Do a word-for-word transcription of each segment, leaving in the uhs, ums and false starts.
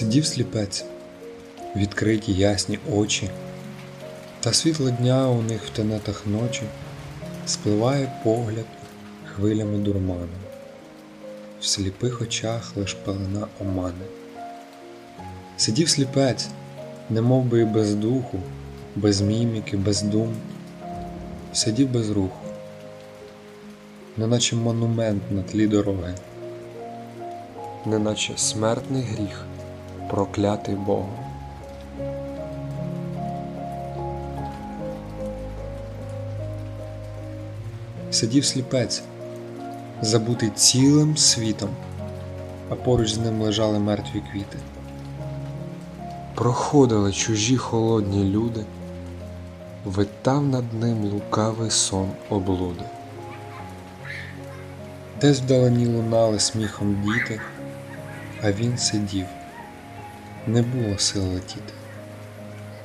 Сидів сліпець, відкриті ясні очі, та світло дня у них в тенетах ночі спливає погляд хвилями дурману. В сліпих очах лиш пелена омани. Сидів сліпець, немов би і без духу, без міміки, без дум, сидів без руху, неначе монумент на тлі дороги, неначе смертний гріх, проклятий Богом. Сидів сліпець, забутий цілим світом, а поруч з ним лежали мертві квіти. Проходили чужі холодні люди, витав над ним лукавий сон облуди. Десь вдалині лунали сміхом діти, а він сидів, не було сил летіти.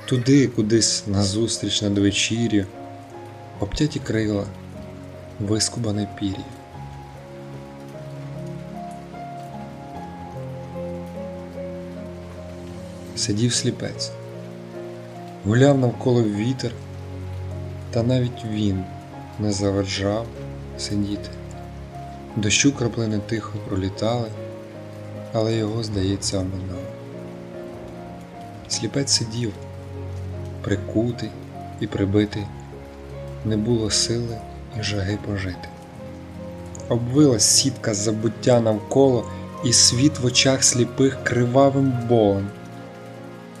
Туди, кудись назустріч надвечір'ю, обтяті крила, вискубане пір'я. Сидів сліпець, гуляв навколо вітер, та навіть він не заважав сидіти. Дощу краплини тихо пролітали, але його, здається, оминали. Сліпець сидів, прикутий і прибитий, не було сили і жаги пожити. Обвилась сітка забуття навколо, і світ в очах сліпих кривавим болем.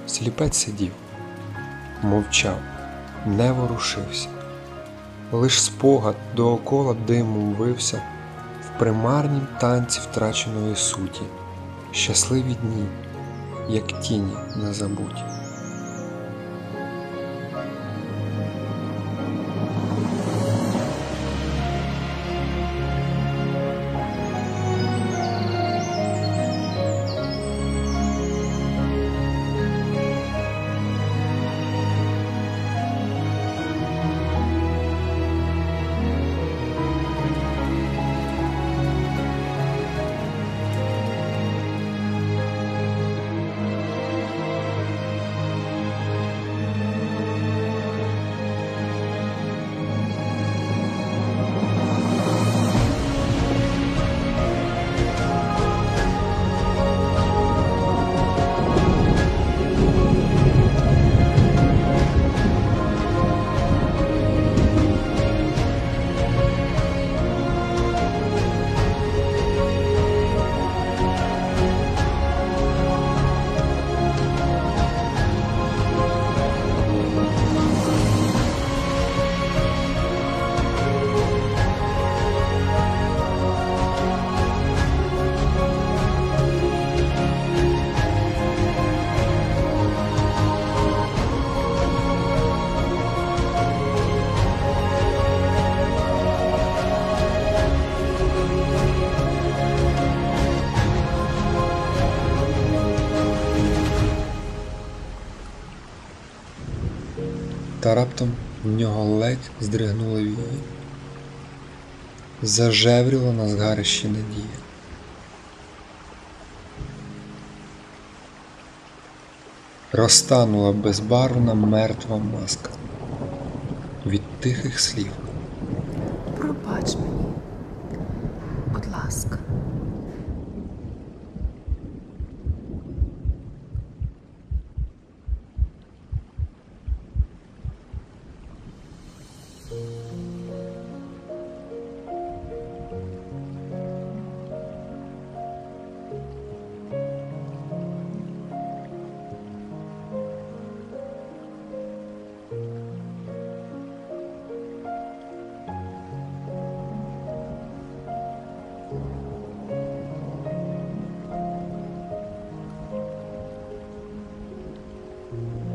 Сліпець сидів, мовчав, не ворушився, лиш спогад доокола димом вився в примарнім танці втраченої суті, щасливі дні, як тіні незабуті. Та раптом в нього ледь здригнули вії, зажевріла на згарищі надія. Розтанула безбарвна мертва маска від тихих слів. Пробач мені, будь ласка. Thank you.